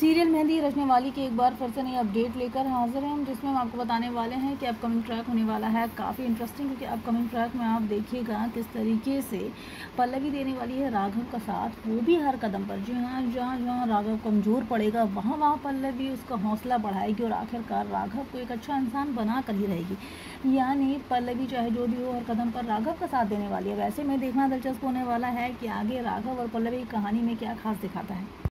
Serial mehndi रचने वाली की एक बार फिर से नई अपडेट लेकर हाजिर हैं, जिसमें हम आपको बताने वाले हैं कि अपकमिंग ट्रैक होने वाला है काफ़ी इंटरेस्टिंग, क्योंकि अपकमिंग ट्रैक में आप देखिएगा किस तरीके से पल्लवी देने वाली है राघव का साथ, वो भी हर कदम पर। जी हाँ, जहाँ जहाँ राघव कमज़ोर पड़ेगा वहाँ वहाँ पल्लवी उसका हौसला बढ़ाएगी और आखिरकार राघव को एक अच्छा इंसान बना कर ही रहेगी। यानी पल्लवी चाहे जो भी हो हर कदम पर राघव का साथ देने वाली है। वैसे में देखना दिलचस्प होने वाला है कि आगे राघव और पल्लवी की कहानी में क्या खास दिखाता है।